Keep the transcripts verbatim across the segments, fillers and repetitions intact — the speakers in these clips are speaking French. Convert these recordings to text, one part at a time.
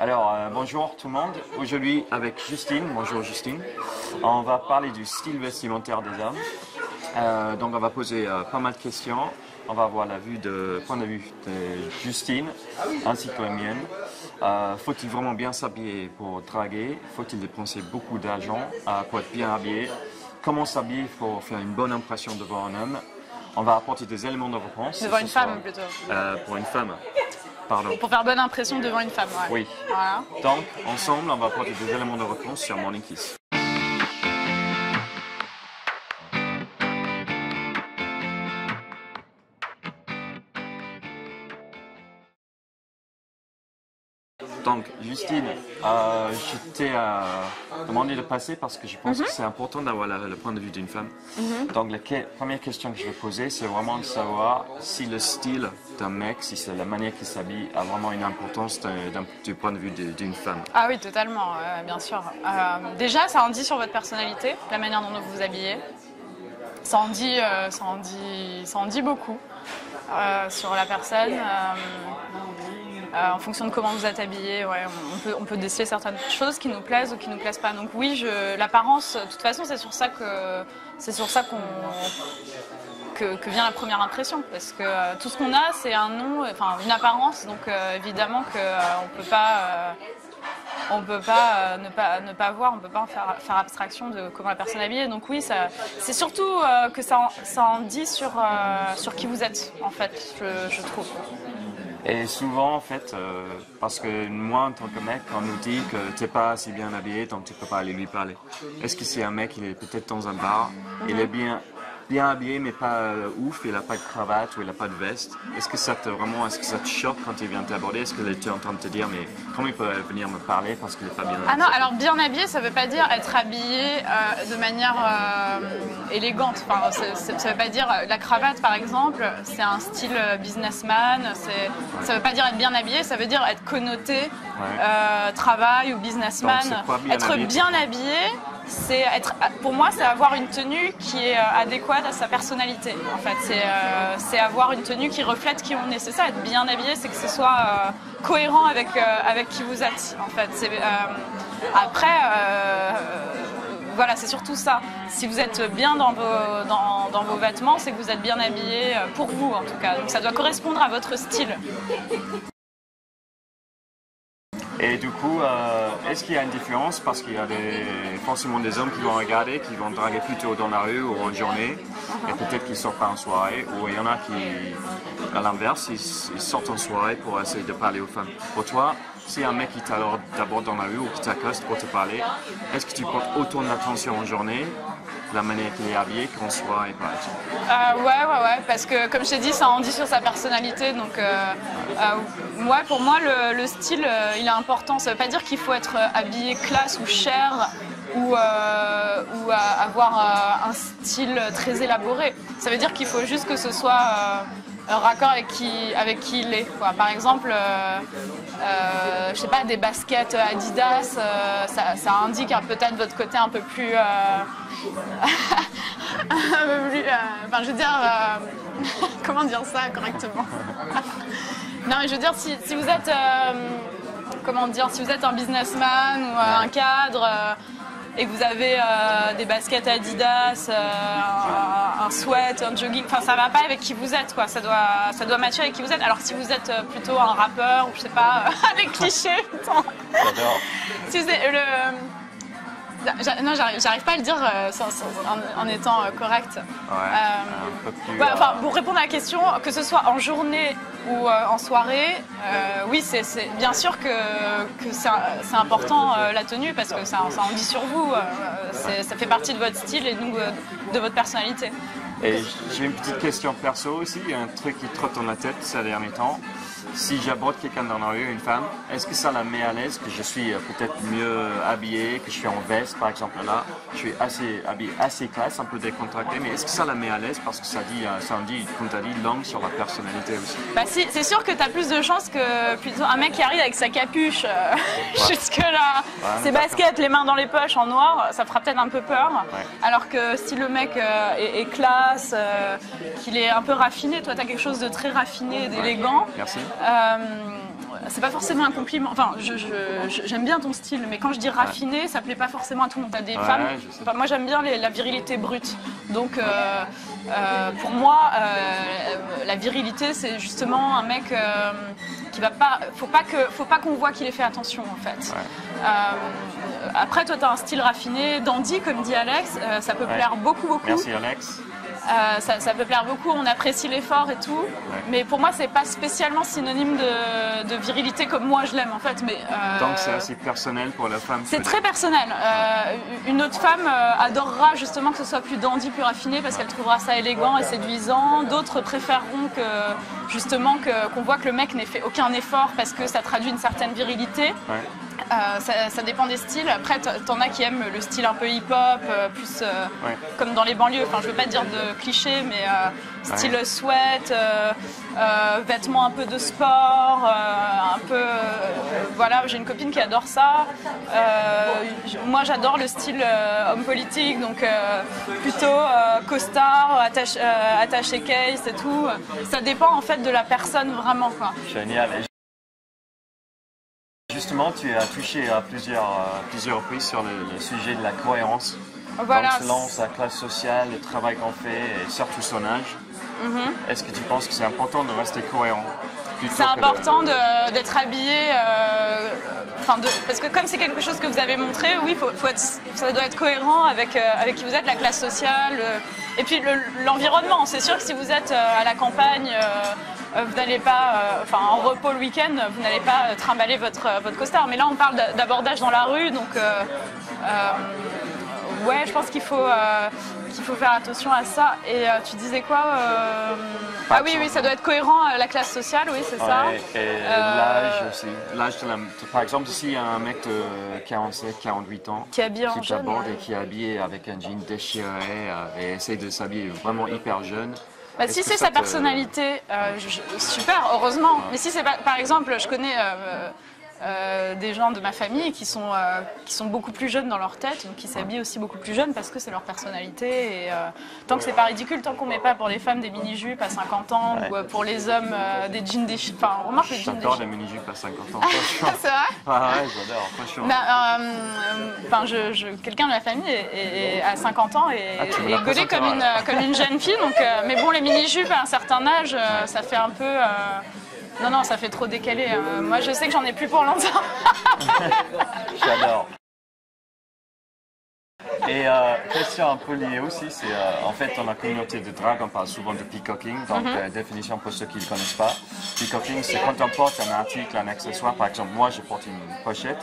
Alors euh, bonjour tout le monde, aujourd'hui avec Justine, bonjour Justine, on va parler du style vestimentaire des hommes. Euh, donc on va poser euh, pas mal de questions, on va avoir la vue de, point de vue de Justine ainsi que la mienne. Euh, faut-il vraiment bien s'habiller pour draguer? Faut-il dépenser beaucoup d'argent euh, pour être bien habillé? Comment s'habiller pour faire une bonne impression devant un homme? On va apporter des éléments de réponse. Devant une femme plutôt. Euh, pour une femme. Pardon. Pour faire bonne impression devant une femme, ouais. Oui. Voilà. Donc, ensemble, on va apporter des éléments de réponse sur Morning Kiss. Donc, Justine, euh, je t'ai euh, demandé de passer parce que je pense mm-hmm. que c'est important d'avoir le point de vue d'une femme. Mm-hmm. Donc, la que- première question que je vais poser, c'est vraiment de savoir si le style d'un mec, si c'est la manière qu'il s'habille, a vraiment une importance d'un, d'un, du point de vue de, d'une femme. Ah oui, totalement, euh, bien sûr. Euh, déjà, ça en dit sur votre personnalité, la manière dont vous vous habillez. Ça en dit, euh, ça en dit, ça en dit beaucoup euh, sur la personne. Euh, Euh, en fonction de comment vous êtes habillé, ouais, on, peut, on peut déceler certaines choses qui nous plaisent ou qui ne nous plaisent pas. Donc oui, je, l'apparence, de toute façon, c'est sur ça que, c'est sur ça qu'on, que, que vient la première impression. Parce que euh, tout ce qu'on a, c'est un nom, enfin une apparence. Donc euh, évidemment qu'on euh, peut pas, euh, on peut pas, euh, ne pas ne pas voir, on peut pas en faire, faire abstraction de comment la personne est habillée. Donc oui, ça, c'est surtout euh, que ça en, ça en dit sur, euh, sur qui vous êtes, en fait, je, je trouve. Et souvent, en fait, euh, parce que moi, en tant que mec, on nous dit que t'es pas assez bien habillé, donc tu peux pas aller lui parler. Est-ce que c'est un mec, il est peut-être dans un bar, mm-hmm. il est bien, bien habillé, mais pas euh, ouf, il a pas de cravate ou il a pas de veste. Est-ce que ça te, vraiment, est-ce que ça te choque quand il vient t'aborder? Est-ce que tu es en train de te dire, mais comment il peut venir me parler parce qu'il est pas bien habillé? Ah non, alors bien habillé, ça veut pas dire être habillé euh, de manière euh, élégante. Enfin, c'est, c'est, ça veut pas dire, la cravate par exemple, c'est un style businessman, c'est... Ça veut pas dire être bien habillé, ça veut dire être connoté, ouais. euh, travail ou businessman. Donc, bien être habillé, bien habillé, c'est être, pour moi, c'est avoir une tenue qui est adéquate à sa personnalité. En fait, c'est, euh, c'est avoir une tenue qui reflète qui on est. C'est ça, être bien habillé, c'est que ce soit euh, cohérent avec euh, avec qui vous êtes. En fait, c'est, euh, après. Euh, Voilà, c'est surtout ça. Si vous êtes bien dans vos, dans, dans vos vêtements, c'est que vous êtes bien habillé pour vous en tout cas. Donc ça doit correspondre à votre style. Et du coup, euh, est-ce qu'il y a une différence? Parce qu'il y a des, forcément des hommes qui vont regarder, qui vont draguer plutôt dans la rue ou en journée, et peut-être qu'ils ne sortent pas en soirée, ou il y en a qui, à l'inverse, ils, ils sortent en soirée pour essayer de parler aux femmes. Pour toi, si un mec qui t'aborde dans la rue ou qui t'accoste pour te parler, est-ce que tu portes autant d'attention en journée, la manière qu'il est habillé, qu'en soirée par exemple? euh, Ouais, ouais, ouais, parce que comme je t'ai dit, ça en dit sur sa personnalité, donc euh, euh, ouais, pour moi le, le style euh, il est important. Ça veut pas dire qu'il faut être habillé classe ou cher ou, euh, ou euh, avoir euh, un style très élaboré. Ça veut dire qu'il faut juste que ce soit... Euh, un raccord avec qui, avec qui il est, quoi. Par exemple, euh, euh, je sais pas, des baskets Adidas, euh, ça, ça indique hein, peut-être votre côté un peu plus... Euh, un peu plus euh, enfin, je veux dire... Euh, comment dire ça correctement? Non, mais je veux dire, si, si vous êtes... Euh, comment dire? Si vous êtes un businessman ou euh, un cadre... Euh, et que vous avez euh, des baskets Adidas, euh, un, un sweat, un jogging, enfin ça va pas avec qui vous êtes, quoi. Ça doit, ça doit matcher avec qui vous êtes. Alors si vous êtes plutôt un rappeur ou je sais pas, les clichés, putain. J'adore. Si vous êtes, le... Non, j'arrive, j'arrive pas à le dire sans, sans, en, en étant correcte. Ouais, euh, un peu plus, ouais, enfin, pour répondre à la question, que ce soit en journée ou euh, en soirée, euh, oui, c'est, c'est bien sûr que, que c'est, c'est important euh, la tenue parce que ça, ça en dit sur vous, euh, c'est, ça fait partie de votre style et donc euh, de votre personnalité. Et j'ai une petite question perso aussi, il y a un truc qui trotte dans la tête ces derniers temps. Si j'aborde quelqu'un dans la rue, une femme, est-ce que ça la met à l'aise, que je suis peut-être mieux habillé, que je suis en veste par exemple là, je suis assez habillé, assez classe, un peu décontracté, mais est-ce que ça la met à l'aise parce que ça dit, ça en dit, comme tu as dit, langue sur la personnalité aussi? Bah si, c'est sûr que tu as plus de chance que plutôt un mec qui arrive avec sa capuche euh, ouais. jusque là, ouais, ses baskets, peur. Les mains dans les poches en noir, ça fera peut-être un peu peur, ouais. Alors que si le mec euh, est, est classe, euh, qu'il est un peu raffiné, toi tu as quelque chose de très raffiné et d'élégant. Ouais. Merci. Euh, c'est pas forcément un compliment. Enfin, je, je, j'aime bien ton style, mais quand je dis raffiné, ouais. ça plaît pas forcément à tout le monde. T'as des ouais, femmes. Enfin, moi, j'aime bien les, la virilité brute. Donc, euh, euh, pour moi, euh, la virilité, c'est justement un mec euh, qui va pas. Faut pas que, faut pas qu'on voit qu'il ait fait attention, en fait. Ouais. Euh, après, toi, t'as un style raffiné, dandy, comme dit Alex. Euh, ça peut ouais. plaire beaucoup, beaucoup. Merci, Alex. Euh, ça, ça peut plaire beaucoup, on apprécie l'effort et tout, ouais. mais pour moi c'est pas spécialement synonyme de, de virilité comme moi je l'aime en fait. Mais euh, tant que c'est assez personnel pour la femme. C'est très personnel. Euh, une autre femme euh, adorera justement que ce soit plus dandy, plus raffiné parce qu'elle trouvera ça élégant et séduisant. D'autres préféreront que justement que qu'on voit que le mec n'ait fait aucun effort parce que ça traduit une certaine virilité. Ouais. Euh, ça, ça dépend des styles. Après, t'en as qui aiment le style un peu hip-hop, euh, plus euh, ouais. comme dans les banlieues. Enfin, je veux pas dire de clichés, mais euh, style ouais. sweat, euh, euh, vêtements un peu de sport, euh, un peu. Euh, voilà, j'ai une copine qui adore ça. Euh, moi, j'adore le style euh, homme politique, donc euh, plutôt euh, costard, attaché, euh, attaché case et tout. Ça dépend en fait de la personne vraiment, quoi. Génial. Justement, tu as touché à plusieurs, euh, plusieurs reprises sur le, le sujet de la cohérence. Voilà. Donc, selon sa classe sociale, le travail qu'on fait et surtout son âge. Mm-hmm. Est-ce que tu penses que c'est important de rester cohérent? C'est important de, d'être habillé, euh, enfin de, parce que comme c'est quelque chose que vous avez montré, oui, faut, faut être, ça doit être cohérent avec, euh, avec qui vous êtes, la classe sociale, euh, et puis le, l'environnement. C'est sûr que si vous êtes euh, à la campagne, euh, vous n'allez pas, euh, enfin en repos le week-end, vous n'allez pas trimballer votre, votre costard. Mais là, on parle d'abordage dans la rue, donc euh, euh, ouais, je pense qu'il faut... Euh, qu'il faut faire attention à ça. Et euh, tu disais quoi euh... Ah oui, oui, ça doit être cohérent à la classe sociale, oui, c'est ouais, ça. Et, et euh... l'âge aussi. L'âge de la... Par exemple, ici, il y a un mec de quarante-sept, quarante-huit ans qui t'aborde ouais. et qui est habillé avec un jean déchiré et essaie de s'habiller vraiment hyper jeune. Bah, si c'est sa personnalité, euh, je, je, super, heureusement. Ouais. Mais si c'est par exemple, je connais... Euh, Euh, des gens de ma famille qui sont, euh, qui sont beaucoup plus jeunes dans leur tête, donc qui s'habillent aussi beaucoup plus jeunes parce que c'est leur personnalité. Et, euh, tant que c'est pas ridicule, tant qu'on met pas pour les femmes des mini-jupes à cinquante ans ouais. ou euh, pour les hommes euh, des jeans déchirés. Enfin, remarque les jeans déchirés. J'adore les mini-jupes à cinquante ans. C'est vrai? Ah ouais, j'adore, franchement. Bah, euh, enfin, je, je, quelqu'un de la famille est, est, est à cinquante ans et ah, est gaulé comme une, comme une jeune fille. Donc, euh, mais bon, les mini-jupes à un certain âge, euh, ça fait un peu. Euh, Non, non, ça fait trop décalé. Euh, moi, je sais que j'en ai plus pour longtemps. J'adore. Et euh, question un peu liée aussi, c'est euh, en fait dans la communauté de drague, on parle souvent de peacocking. Donc, mm-hmm. euh, définition pour ceux qui ne le connaissent pas. Peacocking, c'est quand on porte un article, un accessoire. Par exemple, moi, je porte une pochette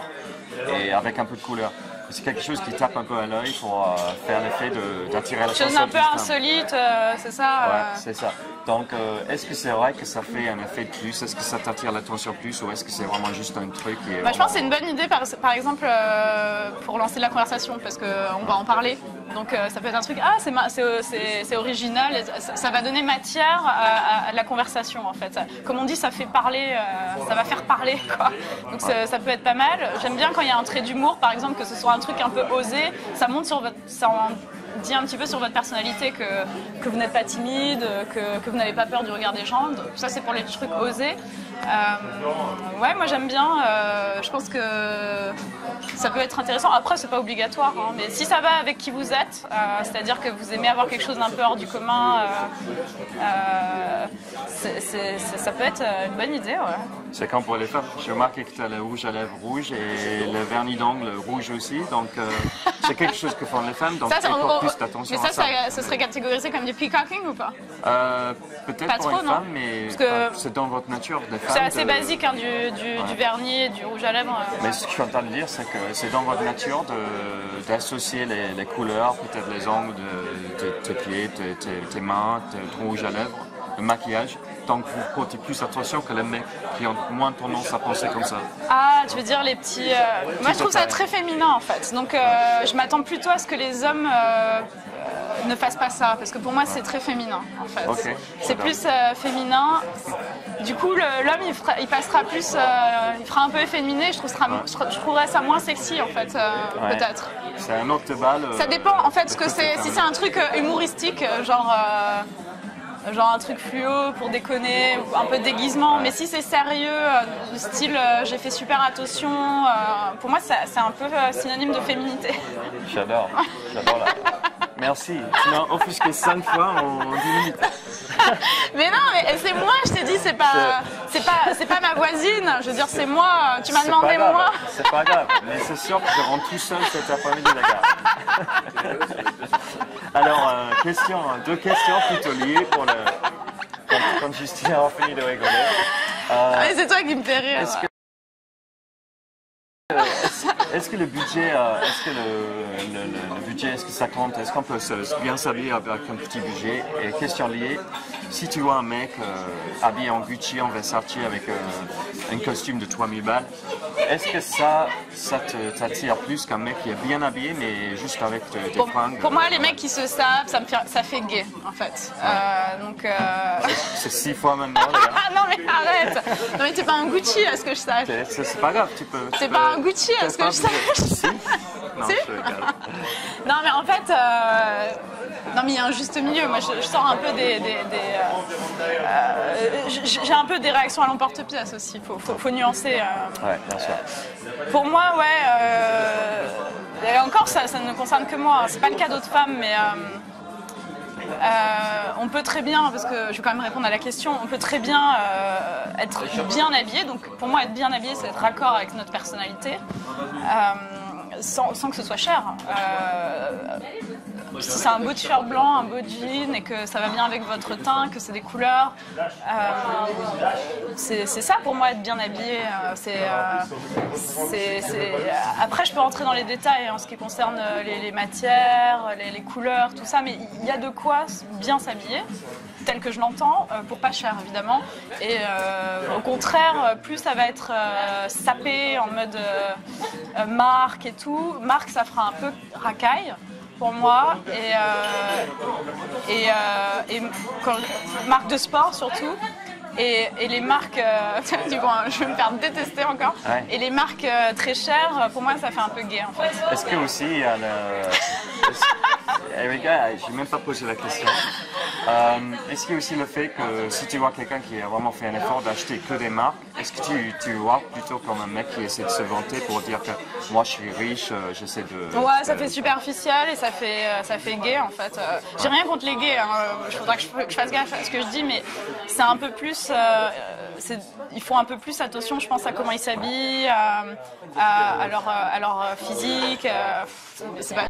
et avec un peu de couleur. C'est quelque chose qui tape un peu à l'œil pour euh, faire l'effet d'attirer la personne. Chose un peu insolite, euh, c'est ça euh... Ouais, c'est ça. Donc, euh, est-ce que c'est vrai que ça fait un effet de plus? Est-ce que ça t'attire l'attention plus ou est-ce que c'est vraiment juste un truc qui est bah, vraiment... Je pense que c'est une bonne idée, par, par exemple, euh, pour lancer la conversation, parce qu'on ouais. va en parler. Donc, euh, ça peut être un truc, ah, c'est original, et ça, ça va donner matière à, à, à la conversation, en fait. Comme on dit, ça fait parler, euh, ça va faire parler, quoi. Donc, ouais. ça peut être pas mal. J'aime bien quand il y a un trait d'humour, par exemple, que ce soit un truc un peu osé, ça montre sur votre... Ça en... dit un petit peu sur votre personnalité que, que vous n'êtes pas timide, que, que vous n'avez pas peur du regard des gens. Donc, ça, c'est pour les trucs osés. Euh, ouais, moi, j'aime bien. Euh, je pense que ça peut être intéressant. Après, c'est pas obligatoire, hein, mais si ça va avec qui vous êtes, euh, c'est-à-dire que vous aimez avoir quelque chose d'un peu hors du commun, euh, euh, c'est, c'est, c'est, ça peut être une bonne idée. Ouais. C'est quand pour les femmes. J'ai remarqué que tu as le rouge à lèvres rouge et le vernis d'ongle rouge aussi. Donc, euh, c'est quelque chose que font les femmes. Donc, ça, mais ça, ça, ça, ça serait catégorisé comme du peacocking ou pas? euh, Peut-être pour trop, une non femme, mais c'est dans votre nature. C'est assez de... basique hein, du, du, ouais. du vernis et du rouge à lèvres. Euh... Mais ce que je suis en train de dire, c'est que c'est dans votre nature d'associer les, les couleurs, peut-être les ongles de tes pieds, de tes mains, de ton rouge à lèvres, le maquillage. Tant que vous portez plus attention que les mecs qui ont moins tendance à penser comme ça. Ah, tu veux dire les petits... Euh... Moi, Tout je trouve ça très féminin, en fait. Donc, euh, ouais. je m'attends plutôt à ce que les hommes euh, ne fassent pas ça. Parce que pour moi, ouais. c'est très féminin, en fait. Okay. C'est plus euh, féminin. Du coup, l'homme, il, il passera plus... Euh, il fera un peu efféminé. Je, trouve sera, ouais. je, je trouverais ça moins sexy, en fait, euh, ouais. peut-être. C'est un octobal. Euh, ça dépend, en fait, ce que c'est. Si c'est un truc euh, humoristique, genre... Euh, genre un truc fluo pour déconner, ou un peu de déguisement. Mais si c'est sérieux, euh, style euh, j'ai fait super attention, euh, pour moi c'est un peu euh, synonyme de féminité. J'adore, j'adore la... Merci, tu m'as offusqué cinq fois en dix minutes. Mais non, mais c'est moi, je t'ai dit, c'est pas, pas, pas ma voisine, je veux dire, c'est moi, tu m'as demandé moi. C'est pas grave, mais c'est sûr que je rentre tout seul cet après-midi, la gare. Alors, euh, question, deux questions plutôt liées pour le, quand, quand Justine a fini de rigoler. Euh, c'est toi qui me fais rire. Est-ce que, euh, est est que le budget, euh, est-ce que le, le, le est-ce que ça compte? Est-ce qu'on peut se bien s'habiller avec un petit budget? Et question liée, si tu vois un mec euh, habillé en Gucci, en Versace avec euh, un costume de trois mille balles, est-ce que ça, ça t'attire plus qu'un mec qui est bien habillé mais juste avec des de bon, fringues? Pour moi, les mecs qui se savent, ça, me fait, ça fait gay en fait. Ouais. Euh, donc, euh... c'est six fois maintenant. Non mais arrête! Non mais t'es pas un Gucci à ce que je sache. C'est pas grave, tu peux. T'es pas un Gucci à ce que je sache. Non, si je non mais en fait, euh... non mais il y a un juste milieu. Moi, je, je sors un peu des, des, des euh... j'ai un peu des réactions à l'emporte-pièce aussi. Faut, faut, faut nuancer. Euh... Ouais, bien sûr. Pour moi, ouais. Euh... Et encore, ça, ça ne concerne que moi. C'est pas le cas d'autres femmes, mais. Euh... Euh, on peut très bien, parce que je vais quand même répondre à la question, on peut très bien euh, être bien habillé. Donc pour moi, être bien habillé, c'est être raccord avec notre personnalité, euh, sans, sans que ce soit cher. Euh, si c'est un beau t-shirt blanc, un beau jean, et que ça va bien avec votre teint, que c'est des couleurs, euh, c'est ça pour moi être bien habillé. C'est, c'est, c'est... Après, je peux rentrer dans les détails en ce qui concerne les, les matières, les, les couleurs, tout ça, mais il y a de quoi bien s'habiller, tel que je l'entends, pour pas cher évidemment. Et euh, au contraire, plus ça va être euh, sapé en mode euh, marque et tout, marque ça fera un peu racaille. Pour moi, et, euh, et, euh, et quand, marque de sport surtout, et, et les marques, euh, du coup, je vais me faire détester encore, ouais. Et les marques euh, très chères, pour moi ça fait un peu gay en fait. Est-ce que aussi, il y a le... j'ai même pas posé la question, euh, est-ce qu'il y a aussi le fait que si tu vois quelqu'un qui a vraiment fait un effort d'acheter que des marques, est-ce que tu, tu vois plutôt comme un mec qui essaie de se vanter pour dire que moi je suis riche, j'essaie de... Ouais, ça fait superficiel et ça fait, ça fait gay en fait. J'ai rien contre les gays, hein. Je voudrais que je, que je fasse gaffe à ce que je dis, mais c'est un peu plus... Euh, ils font un peu plus attention, je pense, à comment ils s'habillent, à, à, à, leur, à leur physique. Euh, c'est pas...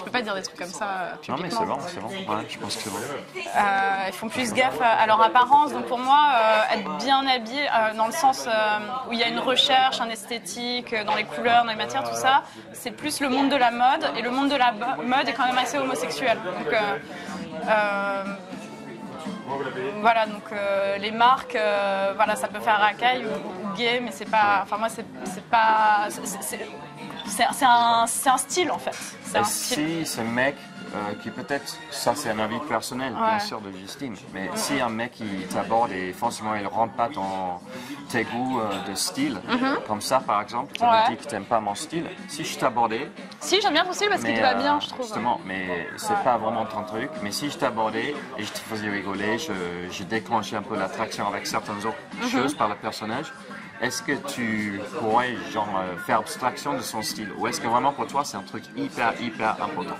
Je peux pas dire des trucs comme ça publiquement. Non mais c'est bon, c'est bon, ouais, je pense que c'est bon. Euh, ils font plus gaffe à leur apparence, donc pour moi, euh, être bien habillé, euh, dans le sens euh, où il y a une recherche, un esthétique, dans les couleurs, dans les matières, tout ça, c'est plus le monde de la mode, et le monde de la mode est quand même assez homosexuel. Donc, euh, euh, voilà, donc euh, les marques, euh, voilà, ça peut faire racaille ou, ou gay, mais c'est pas... Enfin moi, c'est pas... c'est, c'est, C'est un, un style en fait. Et si ce mec euh, qui peut-être, ça c'est un avis personnel ouais. Bien sûr de Justine, mais mm-hmm. si un mec qui t'aborde et forcément il ne rentre pas dans tes goûts euh, de style, mm-hmm. comme ça par exemple, tu ouais. me dis que tu n'aimes pas mon style, si je t'abordais... Si j'aime bien ton style parce qu'il te va bien je trouve. Justement, mais c'est ouais. pas vraiment ton truc, mais si je t'abordais et je te faisais rigoler, je, je déclenchais un peu l'attraction avec certaines autres mm-hmm. choses par le personnage, est-ce que tu pourrais genre, faire abstraction de son style ou est-ce que vraiment pour toi c'est un truc hyper hyper important?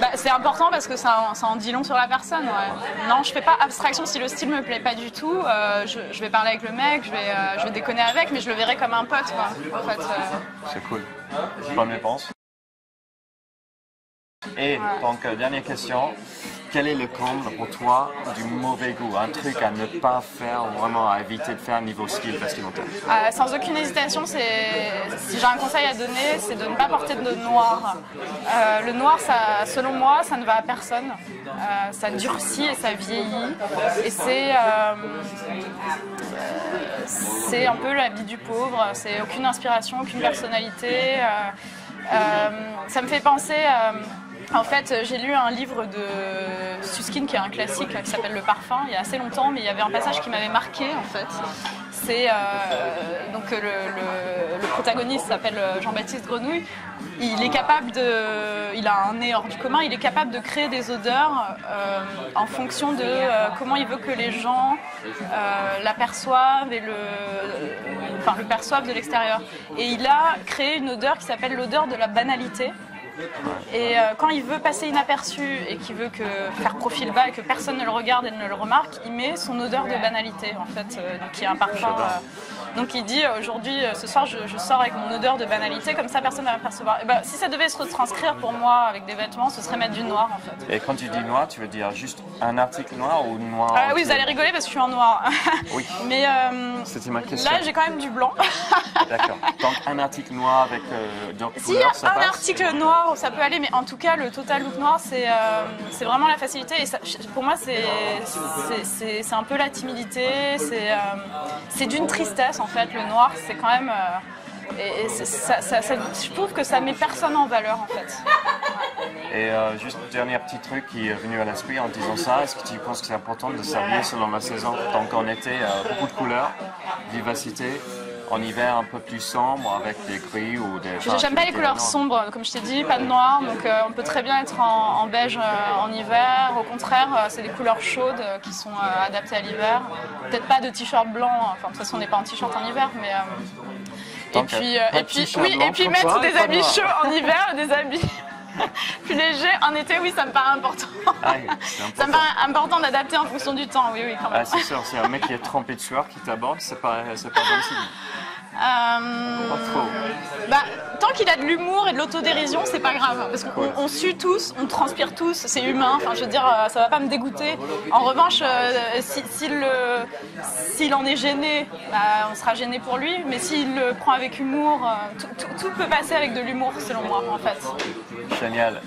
Bah, c'est important parce que ça, ça en dit long sur la personne. Ouais. Non, je fais pas abstraction si le style me plaît pas du tout. Euh, je, je vais parler avec le mec, je vais, euh, je vais déconner avec, mais je le verrai comme un pote. Quoi, en fait, euh... C'est cool. Bonne réponse. Et ouais. donc euh, dernière question. Quel est le comble pour toi du mauvais goût? Un truc à ne pas faire, vraiment à éviter de faire niveau style vestimentaire? euh, Sans aucune hésitation, si j'ai un conseil à donner, c'est de ne pas porter de noir. Euh, le noir, ça, selon moi, ça ne va à personne. Euh, ça durcit et ça vieillit. Et c'est euh, un peu l'habit du pauvre. C'est aucune inspiration, aucune personnalité. Euh, euh, ça me fait penser... Euh, En fait, j'ai lu un livre de Süskind qui est un classique qui s'appelle Le Parfum il y a assez longtemps, mais il y avait un passage qui m'avait marqué en fait. c'est euh, donc le, le, le protagoniste s'appelle Jean-Baptiste Grenouille. Il est capable de, il a un nez hors du commun. Il est capable de créer des odeurs euh, en fonction de euh, comment il veut que les gens euh, l'aperçoivent et le, euh, enfin, le perçoivent de l'extérieur. Et il a créé une odeur qui s'appelle l'odeur de la banalité. Et euh, quand il veut passer inaperçu et qu'il veut que faire profil bas et que personne ne le regarde et ne le remarque, il met son odeur de banalité en fait, euh, donc il y a un parfum. Euh, donc il dit aujourd'hui, ce soir, je, je sors avec mon odeur de banalité, comme ça personne ne va m'apercevoir. Et ben, si ça devait se retranscrire pour moi avec des vêtements, ce serait mettre du noir en fait. Et quand tu dis noir, tu veux dire juste un article noir ou noir? Ah, oui, vous allez rigoler parce que je suis en noir. Oui. Mais euh, c'était ma question. Là, j'ai quand même du blanc. D'accord. Donc un article noir avec euh, donc si couleur, ça un passe, article noir. Ça peut aller, mais en tout cas, le total look noir, c'est euh, vraiment la facilité. Et ça, pour moi, c'est un peu la timidité, c'est euh, d'une tristesse, en fait. Le noir, c'est quand même... Euh, et, et ça, ça, ça, je trouve que ça met personne en valeur, en fait. Et euh, juste un dernier petit truc qui est venu à l'esprit en disant ça, est-ce que tu penses que c'est important de s'habiller selon la saison? Donc en été, euh, beaucoup de couleurs, vivacité. En hiver, un peu plus sombre, avec des gris ou des... J'aime pas les couleurs sombres, comme je t'ai dit, pas de noir, donc euh, on peut très bien être en, en beige euh, en hiver. Au contraire, euh, c'est des couleurs chaudes euh, qui sont euh, adaptées à l'hiver. Peut-être pas de t-shirt blanc, enfin de toute façon on n'est pas en t-shirt en hiver, mais... Euh... Et, puis, euh, et, puis, oui, et puis mettre des habits chauds en hiver, des habits... plus léger en été, oui, ça me paraît important. Ah, important. Ça me paraît important d'adapter en fonction du temps, oui, oui, quand même. Ah, c'est sûr, c'est un mec qui est trempé de sueur qui t'aborde, c'est pas, pas bon signe. Euh... Pas trop. Bah, tant qu'il a de l'humour et de l'autodérision, c'est pas grave, parce qu'on ouais. sue tous, on transpire tous, c'est humain. Enfin, je veux dire, ça va pas me dégoûter. En revanche, euh, s'il si, si si en est gêné, bah, on sera gêné pour lui. Mais s'il le prend avec humour, tout, tout, tout peut passer avec de l'humour, selon moi, en fait. Génial.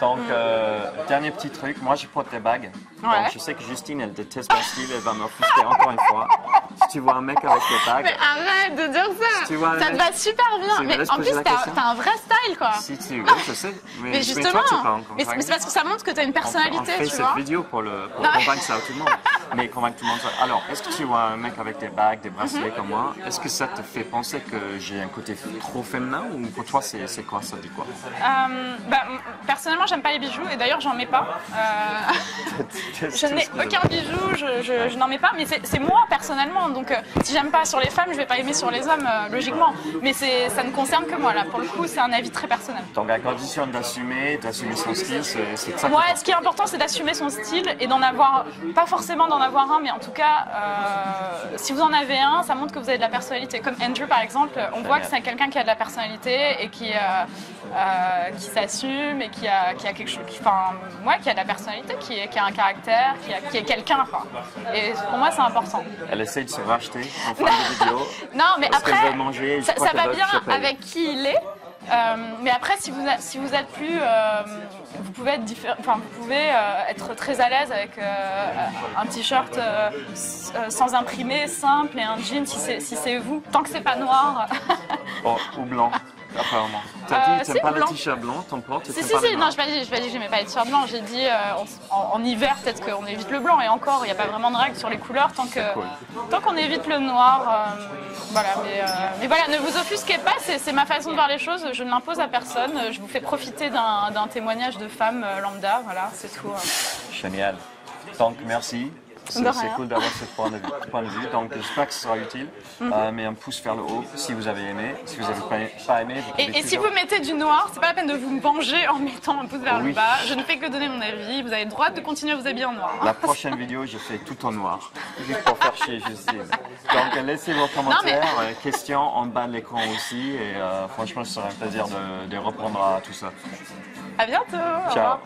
Donc, euh, dernier petit truc, moi je porte des bagues. Ouais. Donc, je sais que Justine, elle déteste mon style, elle va me frustrer encore une fois. Si tu vois un mec avec des bagues... Mais arrête de dire ça, si tu vois ça mec, te va super bien. Si mais en plus, t'as un vrai style, quoi. Si tu veux, je sais. Mais, mais justement, mais, toi, tu mais c'est parce que ça montre que t'as une personnalité, on fait, on fait tu cette vois. Vidéo pour, le, pour convaincre ça à tout le monde. Mais convaincre tout le monde. Alors, est-ce que tu vois un mec avec des bagues, des bracelets mm-hmm. comme moi, est-ce que ça te fait penser que j'ai un côté trop féminin ou pour toi, c'est quoi, ça dit quoi? euh, bah, personnellement, j'aime pas les bijoux et d'ailleurs j'en mets pas. Euh... je n'ai aucun bijou, je, je, je n'en mets pas, mais c'est moi personnellement. Donc euh, si j'aime pas sur les femmes, je vais pas aimer sur les hommes, euh, logiquement. Mais ça ne concerne que moi là. Pour le coup, c'est un avis très personnel. Donc à condition d'assumer, d'assumer son style, c'est ça. Moi, ouais, ce qui est important, c'est d'assumer son style et d'en avoir, pas forcément d'en avoir un, mais en tout cas, euh, si vous en avez un, ça montre que vous avez de la personnalité. Comme Andrew par exemple, on voit que c'est quelqu'un qui a de la personnalité et qui, euh, euh, qui s'assume et qui a qui a quelque chose, qui, enfin, ouais, qui a de la personnalité, qui, est, qui a un caractère, qui, a, qui est quelqu'un. Enfin. Et pour moi, c'est important. Elle essaie de se racheter en fin de vidéo. Non, mais après, manger, ça, ça va bien avec qui il est. Euh, mais après, si vous, si vous êtes plus, euh, vous pouvez être différent, enfin, vous pouvez euh, être très à l'aise avec euh, un t-shirt euh, sans imprimer, simple, et un jean si c'est si vous, tant que c'est pas noir. Bon, ou blanc. Apparemment. T'as dit que euh, t'aimes pas blanc. Les t-shirts blancs, t'en portes? Si, si, pas si, non, je n'ai pas dit que j'aimais pas les t-shirts blancs, j'ai dit euh, on, en, en hiver peut-être qu'on évite le blanc, et encore, il n'y a pas vraiment de règle sur les couleurs, tant qu'on cool. tant qu'on évite le noir, euh, voilà, mais, euh, mais voilà, ne vous offusquez pas, c'est ma façon de voir les choses, je ne l'impose à personne, je vous fais profiter d'un témoignage de femme euh, lambda, voilà, c'est tout. Euh. Génial, donc merci. C'est cool d'avoir ce point de, point de vue, donc j'espère que ce sera utile. Mm-hmm. euh, mais un pouce vers le haut si vous avez aimé, si vous n'avez pas aimé... Vous et et si vous mettez du noir, c'est pas la peine de vous me venger en mettant un pouce vers oui. le bas. Je ne fais que donner mon avis, vous avez le droit de continuer à vous habiller en noir. La prochaine vidéo, je fais tout en noir, juste pour faire chier Justine. Donc laissez vos commentaires, non, mais... questions en bas de l'écran aussi, et euh, franchement, ce serait un plaisir de, de reprendre à tout ça. À bientôt. Ciao. Au revoir.